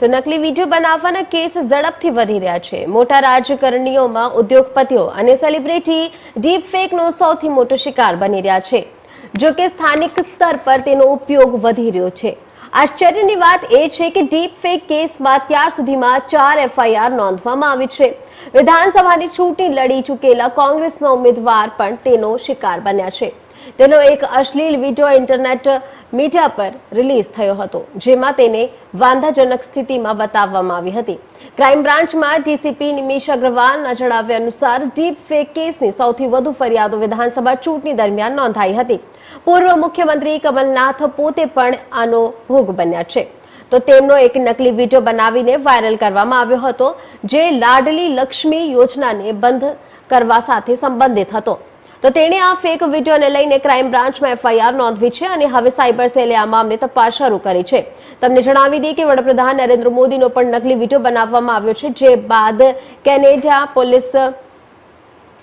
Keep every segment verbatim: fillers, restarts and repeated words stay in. તો નકલી વિડીયો બનાવવાના કેસ ઝડપથી વધી રહ્યા છે। મોટા રાજકારણીઓમાં ઉદ્યોગપતિઓ અને સેલિબ્રિટી ડીપ ફેકનો સૌથી મોટો શિકાર બની રહ્યા છે, જો કે સ્થાનિક સ્તર પર તેનો ઉપયોગ વધી રહ્યો છે। આશ્ચર્યની વાત એ છે કે ડીપ ફેક કેસમાં ત્યાર સુધીમાં ચાર એફઆઈઆર નોંધવામાં આવી છે। વિધાનસભાની ચૂંટણી લડી ચૂકેલા કોંગ્રેસના ઉમેદવાર પણ તેનો શિકાર બન્યા છે। તેનો એક અશ્લીલ વિડિયો ઇન્ટરનેટ મીડિયા પર રિલીઝ થયો હતો, જેમાં તેને વાંધાજનક સ્થિતિમાં બતાવવામાં આવી હતી। ક્રાઇમ બ્રાન્ચમાં ડીસીપી નિમેશ અગ્રવાલના જણાવ્યા અનુસાર ડીપ ફેક કેસની સૌથી વધુ ફરિયાદો વિધાનસભા ચૂંટણી દરમિયાન નોંધાઈ હતી। પૂર્વ મુખ્યમંત્રી કમલનાથ પોતે પણ આનો ભોગ બન્યા છે। તો તેમનો એક નકલી વિડિયો બનાવીને વાયરલ કરવામાં આવ્યો હતો, જે લાડલી લક્ષ્મી યોજનાને બંધ કરવા સાથે સંબંધિત હતો। तो तेणे आ फेक विडियो ने लईने क्राइम ब्रांच में एफआईआर नोंधी छे अने हवे साइबर सेले आ मामले तपास शुरू करी छे। तमने जणावी दईए के वडाप्रधान नरेंद्र मोदी नो पण नकली विडियो बनाववामां आव्यो छे, जे बाद केनेडा पोलीस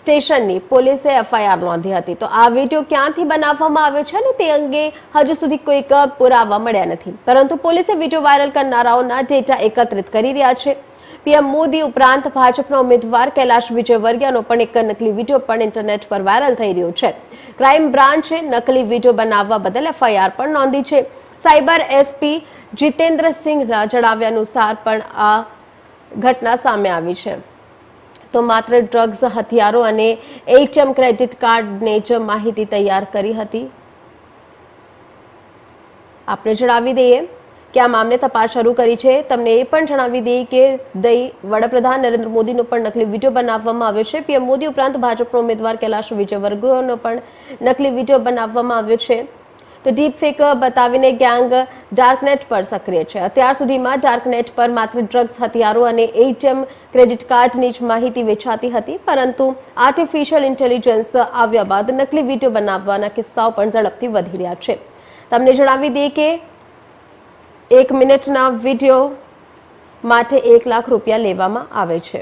स्टेशन नी पोलीसे एफआईआर नोंधी हती। तो आ विडियो क्यांथी बनाववामां आव्यो छे ने ते अंगे हजू सुधी कोई पुरावा मळ्या नथी, परंतु पोलीसे विडियो वायरल करनाराओना डेटा एकत्रित करी रह्या छे। पीएम मोदी उपरांत भाजपा उम्मीदवार कैलाश विजयवर्गीय एक नकली वीडियो पर इंटरनेट पर वायरल थई रह्यो छे। क्राइम ब्रांचे नकली वीडियो बनाववा बदल एफआईआर पर नोंधी छे। साइबर एसपी जितेंद्र सिंह ना जणाव्या अनुसार पण आ घटना सामे आवी छे। तो मात्र ड्रग्स, हथियारों अने एटीएम क्रेडिट कार्ड ने ज माहिती तैयार करी हती। आपणे जणावी दईए કે આ મામલે તપાસ શરૂ કરી છે। તમને એ પણ જણાવી દઈએ કે દઈ વડાપ્રધાન નરેન્દ્ર મોદીનો પણ નકલી વિડીયો બનાવવામાં આવ્યો છે। પીએમ મોદી ઉપરાંત ભાજપના ઉમેદવાર કૈલાશ વિજયવર્ગીયનો પણ નકલી વિડીયો બનાવવામાં આવ્યો છે। તો ડીપ ફેક બતાવીને ગેંગ ડાર્કનેટ પર સક્રિય છે। અત્યાર સુધીમાં ડાર્કનેટ પર માત્ર ડ્રગ્સ, હથિયારો અને એટીએમ ક્રેડિટ કાર્ડની જ માહિતી વેચાતી હતી, પરંતુ આર્ટિફિશિયલ ઇન્ટેલિજન્સ આવ્યા બાદ નકલી વિડીયો બનાવવાના કિસ્સાઓ પણ ઝડપથી વધી રહ્યા છે। તમને જણાવી દઈએ કે एक मिनिटना वीडियो माटे एक लाख रुपया लेवामां आवे छे।